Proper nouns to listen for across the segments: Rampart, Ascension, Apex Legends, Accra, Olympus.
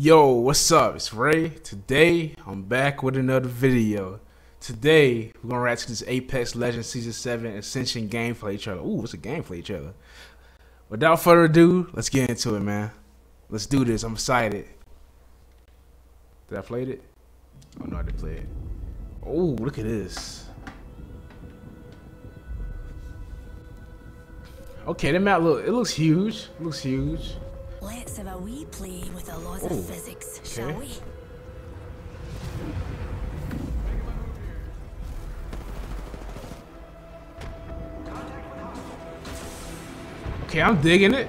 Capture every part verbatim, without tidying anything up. Yo, what's up? It's Ray. Today, I'm back with another video. Today, we're gonna react to this Apex Legends Season seven Ascension gameplay each other. Ooh, it's a gameplay each other. Without further ado, let's get into it, man. Let's do this. I'm excited. Did I play it? Oh, no, I didn't play it. Oh, look at this. Okay, that map look, it looks huge. It looks huge. Let's have a wee play with the laws Ooh, of physics, okay. Shall we? Okay, I'm digging it.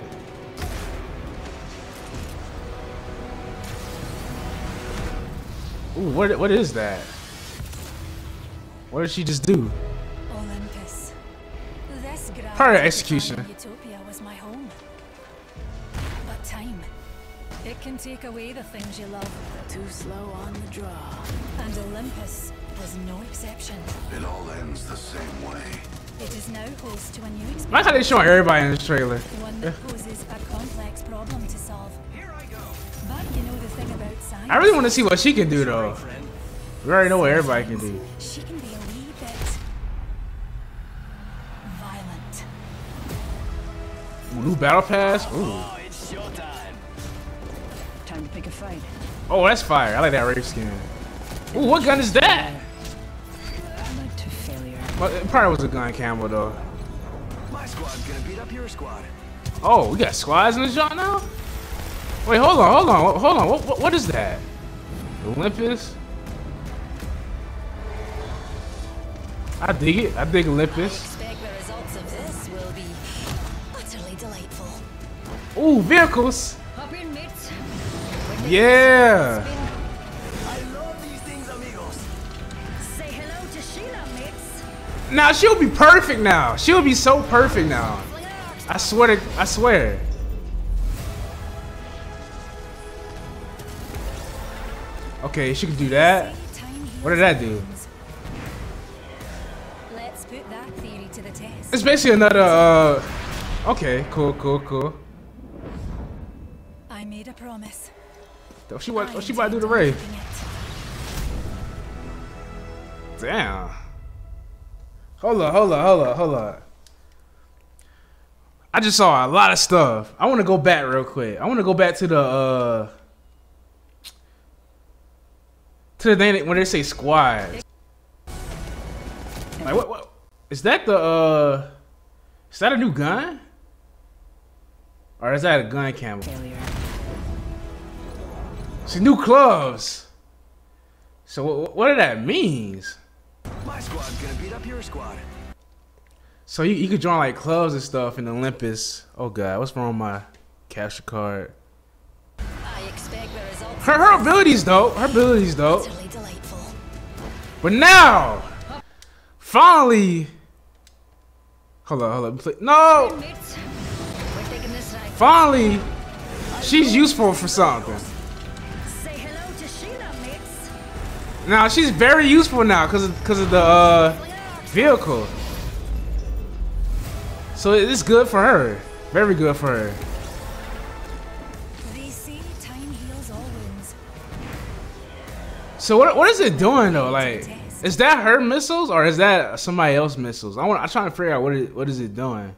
Ooh, what what is that? What did she just do? Olympus. This her execution. Utopia was my home. But time, it can take away the things you love. Too slow on the draw. And Olympus was no exception. It all ends the same way. It is now host to a new experience. I like how they showing everybody in this trailer. One that poses a complex problem to solve. Here I go. But you know the thing about science. I really want to see what she can do though. We already know what everybody can do. She can be a wee bit violent. Ooh, new battle pass. Ooh. Oh, it's showtime. Time to pick a fight. Oh, that's fire. I like that rape skin. Ooh, what gun is that? Led to failure. Well, it probably was a gun camera though. My squad's gonna beat up your squad. Oh, we got squads in the shot now? Wait, hold on, hold on, hold on. What, what, what is that? Olympus? I dig it. I dig Olympus. I expect the results of this will be utterly delightful. Ooh, vehicles. Hop in, mates. Yeah. I love these things, amigos. Say hello to Sheena, mates. Now she'll be perfect now. She'll be so perfect now. I swear to, I swear. Okay, she can do that. What did that do? It's basically another, uh, okay, cool, cool, cool. I made a promise. Oh, she might, oh, she might do the raid. Damn. Hold up, hold up, hold up, hold up. I just saw a lot of stuff. I want to go back real quick. I want to go back to the, uh, to the thing when they say squads. Like, what, what? Is that the, uh, is that a new gun? Or is that a gun camera? See, new clubs. So what, what did that mean? My squad's gonna beat up your squad. So you, you could join like clubs and stuff in Olympus. Oh God, what's wrong with my capture card? I expect the results. Her, her abilities dope, her abilities dope. But now, finally. Hold on, hold on. No! Finally, she's useful for something. Now, she's very useful now because of, because of the uh, vehicle. So it's good for her. Very good for her. So what, what is it doing though? Like, is that her missiles or is that somebody else's missiles? I want. I'm trying to figure out what it, what is it doing.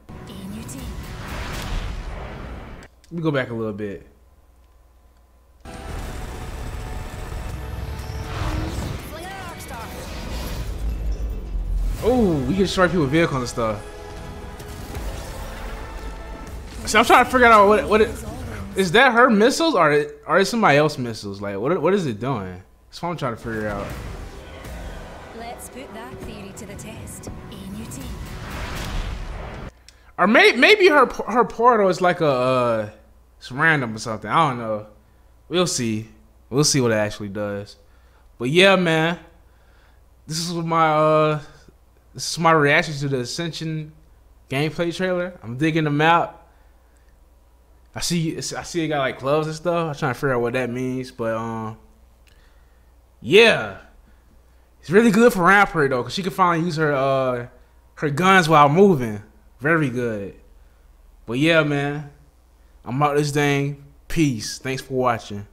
Let me go back a little bit. Oh, we can strike people with vehicles and stuff. So I'm trying to figure out what what it, is that her missiles or it, or is somebody else's missiles? Like what what is it doing? That's what I'm trying to figure out. Let's put that theory to the test. E N U T. Or may, maybe her her portal is like a uh, it's random or something. I don't know. We'll see. We'll see what it actually does. But yeah, man, this is my uh, this is my reaction to the Ascension gameplay trailer. I'm digging the map. I see I see it got like gloves and stuff. I'm trying to figure out what that means. But um, yeah. It's really good for Rampart though, cause she can finally use her uh her guns while moving. Very good. But yeah, man, I'm out this thing. Peace. Thanks for watching.